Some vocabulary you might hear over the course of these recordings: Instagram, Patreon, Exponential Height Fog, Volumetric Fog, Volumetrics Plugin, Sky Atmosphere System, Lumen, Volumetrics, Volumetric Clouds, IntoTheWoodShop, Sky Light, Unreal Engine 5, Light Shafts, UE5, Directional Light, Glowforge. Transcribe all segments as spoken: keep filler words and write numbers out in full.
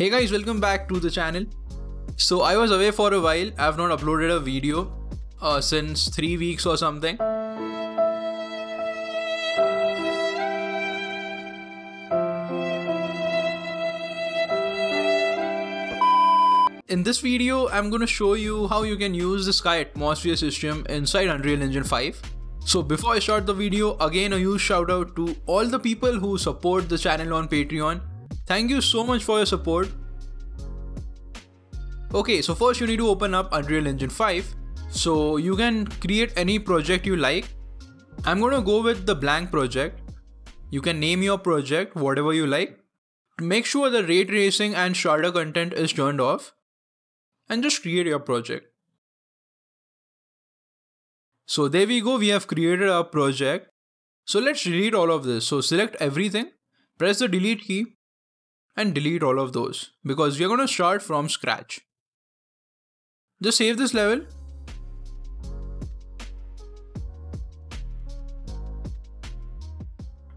Hey guys, welcome back to the channel. So I was away for a while. I have not uploaded a video uh, since three weeks or something. In this video, I'm going to show you how you can use the Sky Atmosphere System inside Unreal Engine five. So before I start the video, again a huge shout out to all the people who support the channel on Patreon. Thank you so much for your support. Okay, so first you need to open up Unreal Engine five. So you can create any project you like. I'm going to go with the blank project. You can name your project whatever you like. Make sure the ray tracing and shader content is turned off. And just create your project. So there we go, we have created our project. So let's delete all of this. So select everything, press the delete key and delete all of those because we are going to start from scratch. Just save this level.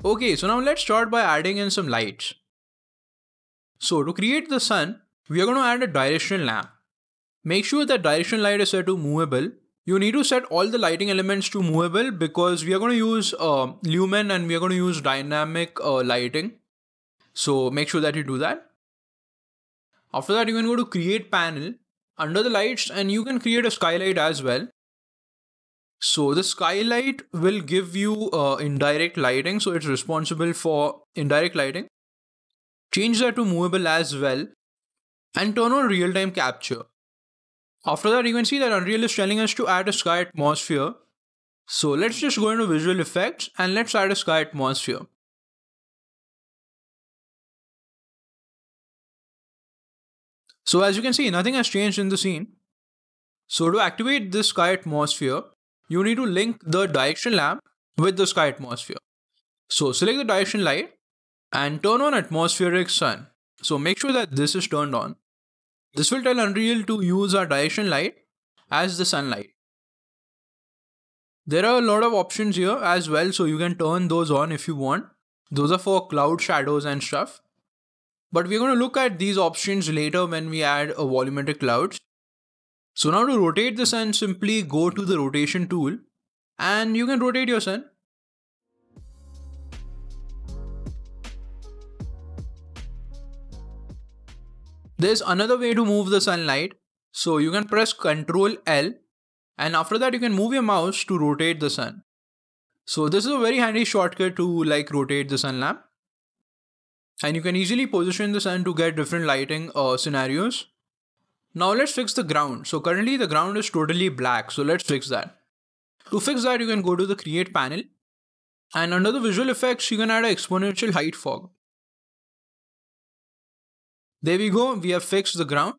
Okay, so now let's start by adding in some lights. So to create the sun, we are going to add a directional lamp. Make sure that directional light is set to movable. You need to set all the lighting elements to movable because we are going to use uh, Lumen and we are going to use dynamic uh, lighting. So make sure that you do that. After that, you can go to create panel under the lights and you can create a skylight as well. So the skylight will give you uh, indirect lighting. So it's responsible for indirect lighting. Change that to movable as well and turn on real-time capture. After that, you can see that Unreal is telling us to add a sky atmosphere. So let's just go into visual effects and let's add a sky atmosphere. So as you can see, nothing has changed in the scene. So to activate this sky atmosphere, you need to link the direction lamp with the sky atmosphere. So select the direction light and turn on atmospheric sun. So make sure that this is turned on. This will tell Unreal to use our direction light as the sunlight. There are a lot of options here as well, so you can turn those on if you want. Those are for cloud shadows and stuff. But we're going to look at these options later when we add a volumetric clouds. So now to rotate the sun, simply go to the rotation tool and you can rotate your sun. There's another way to move the sunlight. So you can press control L and after that you can move your mouse to rotate the sun. So this is a very handy shortcut to like rotate the sun lamp. And you can easily position the sun to get different lighting uh, scenarios. Now let's fix the ground. So currently the ground is totally black. So let's fix that. To fix that, you can go to the create panel and under the visual effects, you can add an exponential height fog. There we go, we have fixed the ground.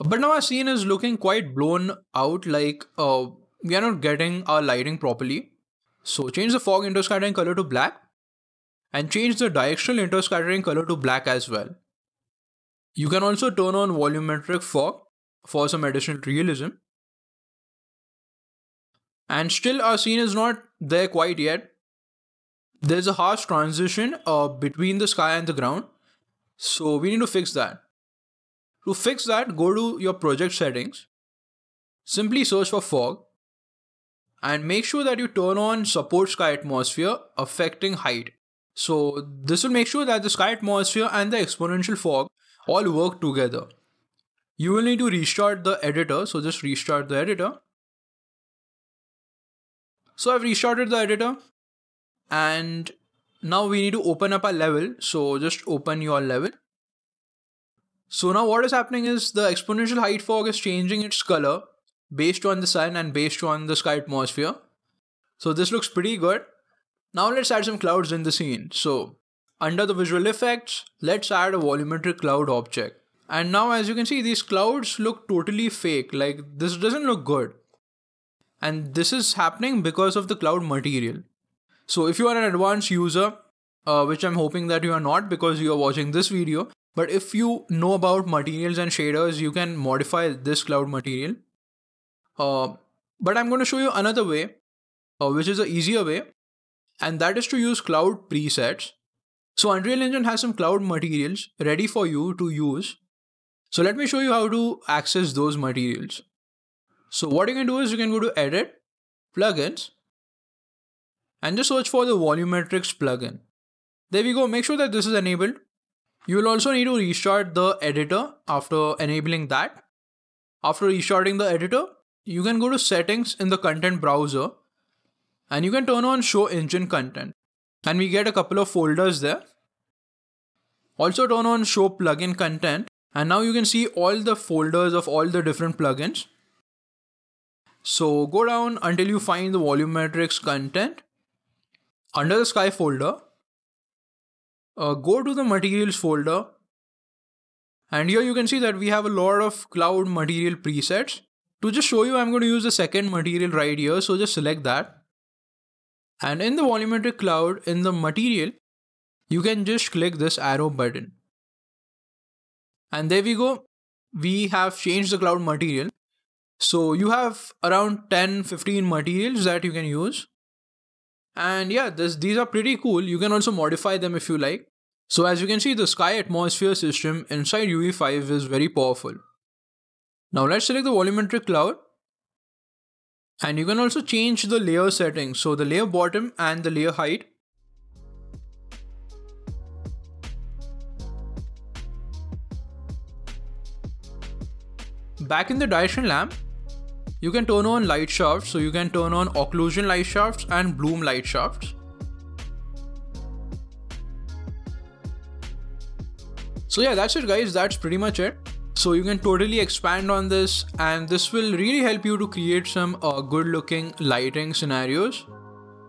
But now our scene is looking quite blown out, like uh, we are not getting our lighting properly. So change the fog interscattering color to black and change the directional interscattering color to black as well. You can also turn on volumetric fog for some additional realism. And still our scene is not there quite yet. There's a harsh transition uh, between the sky and the ground. So we need to fix that. To fix that, go to your project settings. Simply search for fog. And make sure that you turn on support sky atmosphere affecting height. So this will make sure that the sky atmosphere and the exponential fog all work together. You will need to restart the editor. So just restart the editor. So I've restarted the editor. And now we need to open up our level. So just open your level. So now what is happening is the exponential height fog is changing its color based on the sun and based on the sky atmosphere. So this looks pretty good. Now let's add some clouds in the scene. So under the visual effects, let's add a volumetric cloud object. And now as you can see, these clouds look totally fake. Like this doesn't look good. And this is happening because of the cloud material. So if you are an advanced user, uh, which I'm hoping that you are not because you are watching this video, but if you know about materials and shaders, you can modify this cloud material. Uh, but I'm going to show you another way, uh, which is an easier way, and that is to use cloud presets. So Unreal Engine has some cloud materials ready for you to use. So let me show you how to access those materials. So what you can do is you can go to Edit, Plugins, and just search for the Volumetrics plugin. There we go. Make sure that this is enabled. You will also need to restart the editor after enabling that. After restarting the editor, you can go to Settings in the Content Browser and you can turn on Show Engine Content. And we get a couple of folders there. Also turn on Show Plugin Content, and now you can see all the folders of all the different plugins. So go down until you find the Volumetrics content. Under the Sky folder, uh, go to the Materials folder, and here you can see that we have a lot of cloud material presets. To just show you, I'm going to use the second material right here, so just select that. And in the volumetric cloud, in the material, you can just click this arrow button. And there we go. We have changed the cloud material. So you have around ten to fifteen materials that you can use. And yeah, this, these are pretty cool. You can also modify them if you like. So as you can see, the Sky Atmosphere System inside U E five is very powerful. Now let's select the volumetric cloud. And you can also change the layer settings, so the layer bottom and the layer height. Back in the direction lamp, you can turn on light shafts, so you can turn on occlusion light shafts and bloom light shafts. So yeah, that's it guys, that's pretty much it. So you can totally expand on this, and this will really help you to create some uh, good looking lighting scenarios.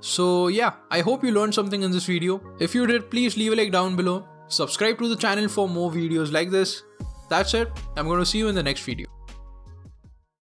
So yeah, I hope you learned something in this video. If you did, please leave a like down below. Subscribe to the channel for more videos like this. That's it. I'm going to see you in the next video.